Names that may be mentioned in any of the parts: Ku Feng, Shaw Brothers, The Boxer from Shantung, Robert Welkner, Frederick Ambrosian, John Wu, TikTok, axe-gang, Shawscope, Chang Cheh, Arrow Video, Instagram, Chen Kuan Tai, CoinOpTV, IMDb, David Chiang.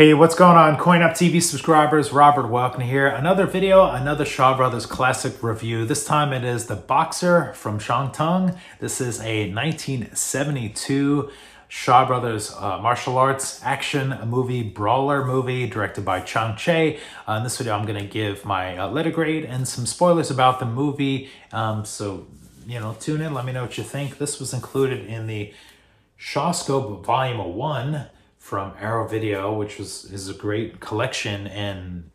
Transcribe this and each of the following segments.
Hey, what's going on, CoinOpTV subscribers? Robert Welkner here. Another video, another Shaw Brothers classic review. This time it is The Boxer from Shantung. This is a 1972 Shaw Brothers martial arts action movie, brawler movie, directed by Chang Cheh. In this video, I'm going to give my letter grade and some spoilers about the movie. Tune in, let me know what you think. This was included in the Shawscope Volume 1. From Arrow Video, which is a great collection, and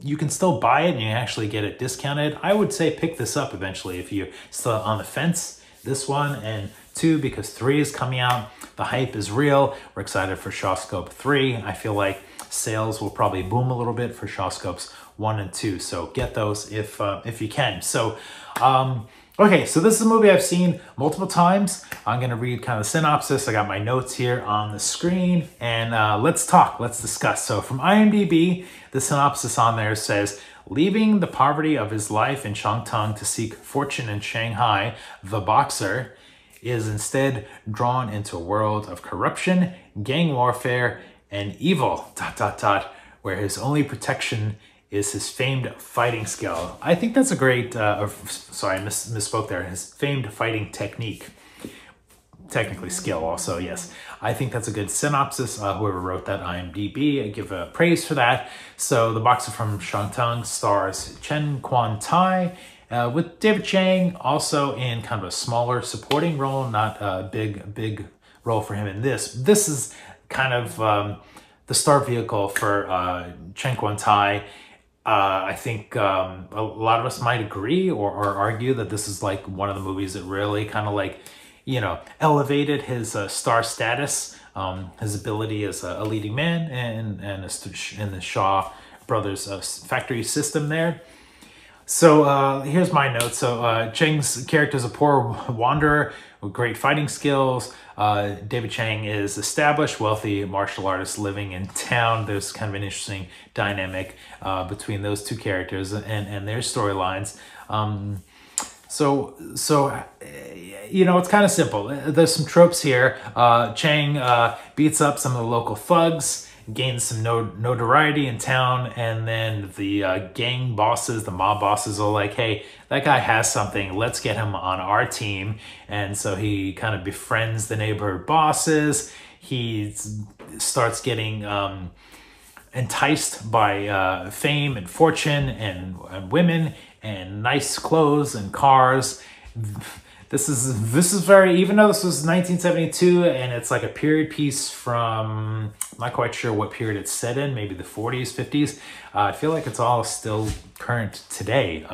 you can still buy it and you actually get it discounted. I would say pick this up eventually if you're still on the fence. This one and two, because 3 is coming out. The hype is real. We're excited for Shawscope 3. I feel like sales will probably boom a little bit for Shawscopes 1 and 2. So get those if you can. So, okay, so this is a movie I've seen multiple times. I'm going to read kind of the synopsis. I got my notes here on the screen. And let's discuss. So from IMDb, the synopsis on there says, leaving the poverty of his life in Shantung to seek fortune in Shanghai, the boxer is instead drawn into a world of corruption, gang warfare, and evil, where his only protection is his famed fighting skill. I think that's a great, sorry, I misspoke there. His famed fighting technique. Technically skill also, yes. I think that's a good synopsis. Whoever wrote that IMDb, I give a praise for that. So The Boxer from Shantung stars Chen Kuan Tai with David Chiang also in kind of a smaller supporting role, not a big role for him in this. This is kind of the star vehicle for Chen Kuan Tai. I think a lot of us might agree or argue that this is like one of the movies that really kind of like, you know, elevated his star status, his ability as a leading man in the Shaw Brothers factory system there. So here's my notes. So Chang's character is a poor wanderer with great fighting skills. David Chiang is established, wealthy martial artist living in town. There's kind of an interesting dynamic between those two characters and their storylines. You know, it's kind of simple. There's some tropes here. Chang beats up some of the local thugs, gains some notoriety in town, and then the gang bosses, the mob bosses are like, hey, that guy has something, let's get him on our team. And so he kind of befriends the neighborhood bosses. He starts getting enticed by fame and fortune and women and nice clothes and cars. This is very, even though this was 1972 and it's like a period piece from, I'm not quite sure what period it's set in, maybe the 40s, 50s. I feel like it's all still current today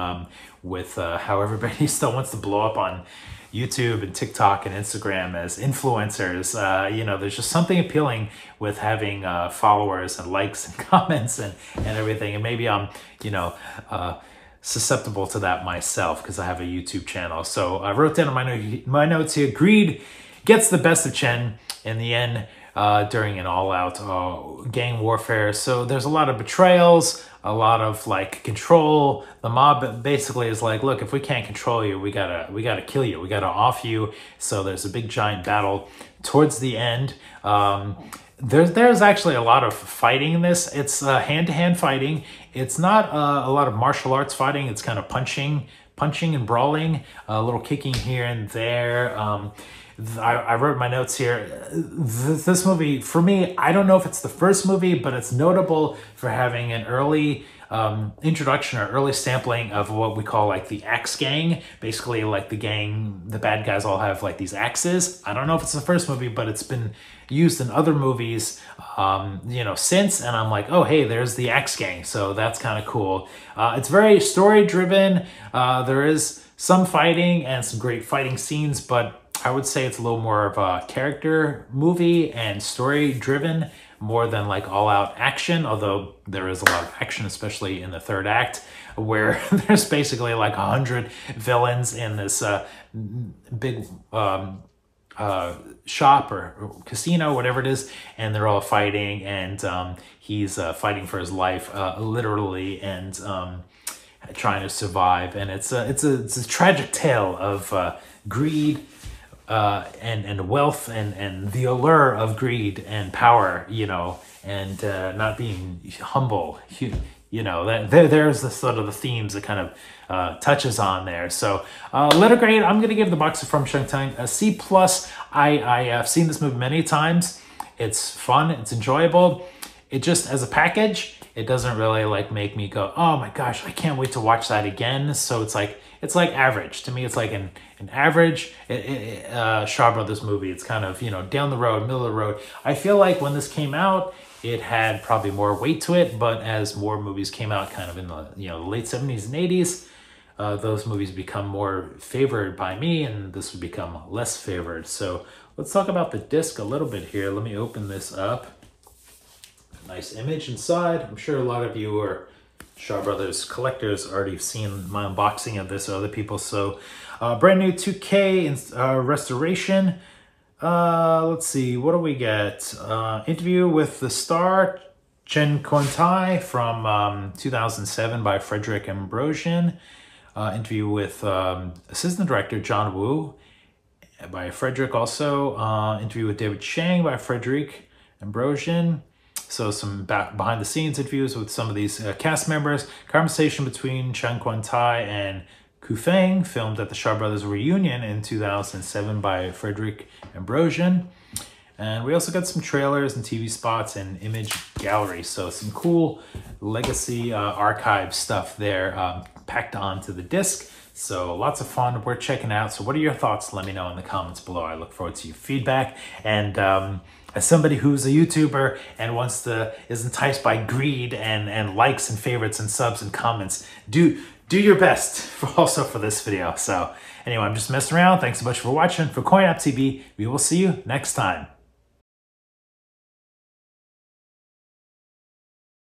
with how everybody still wants to blow up on YouTube and TikTok and Instagram as influencers. You know, there's just something appealing with having followers and likes and comments and everything. And maybe I'm, you know, susceptible to that myself because I have a YouTube channel. So I wrote down in my notes here, greed gets the best of Chen in the end during an all-out gang warfare. So there's a lot of betrayals, a lot of like control. The mob basically is like, look, if we can't control you, we gotta kill you, we gotta off you. So there's a big giant battle towards the end. There's actually a lot of fighting in this. It's hand-to-hand fighting. It's not a lot of martial arts fighting. It's kind of punching and brawling, a little kicking here and there. I wrote my notes here. This movie, for me, I don't know if it's the first movie, but it's notable for having an early introduction or early sampling of what we call like the axe gang. Basically, like the bad guys all have like these axes. I don't know if it's the first movie, but it's been used in other movies, you know, since, and I'm like, oh, hey, there's the axe gang. So that's kind of cool. It's very story driven. There is some fighting and some great fighting scenes, but I would say it's a little more of a character movie and story driven more than like all out action, although there is a lot of action, especially in the third act, where there's basically like 100 villains in this big shop or casino, whatever it is, and they're all fighting, and he's fighting for his life literally, and trying to survive. And it's a tragic tale of greed and wealth and the allure of greed and power, you know, and not being humble. You know, that there's the sort of the themes that kind of touches on there. So letter grade, I'm going to give The Boxer from Shantung a C+. I have seen this movie many times. It's fun. It's enjoyable. It just, as a package, it doesn't really like make me go, oh my gosh, I can't wait to watch that again. So it's like average. To me, it's like an average Shaw Brothers movie. It's kind of, you know, down the road, middle of the road. I feel like when this came out, it had probably more weight to it, but as more movies came out kind of in the, you know, late 70s and 80s, those movies become more favored by me, and this would become less favored. So let's talk about the disc a little bit here. Let me open this up. Nice image inside. I'm sure a lot of you are Shaw Brothers collectors already seen my unboxing of this or other people. So brand new 2K restoration. Let's see, what do we get? Interview with the Star, Chen Kuan Tai, from 2007 by Frederick Ambrosian. Interview with Assistant Director John Wu by Frederick also. Interview with David Chiang by Frederick Ambrosian. So some behind the scenes interviews with some of these cast members. Conversation between Chen Kuan Tai and Ku Feng, filmed at the Shaw Brothers reunion in 2007 by Frederick Ambrosian. And we also got some trailers and TV spots and image gallery. So some cool legacy archive stuff there packed onto the disc. So lots of fun. We're checking out. So what are your thoughts? Let me know in the comments below. I look forward to your feedback. And as somebody who's a YouTuber and wants to, is enticed by greed and likes and favorites and subs and comments, do your best also for this video. So anyway, I'm just messing around. Thanks so much for watching. For CoinOpTV, we will see you next time.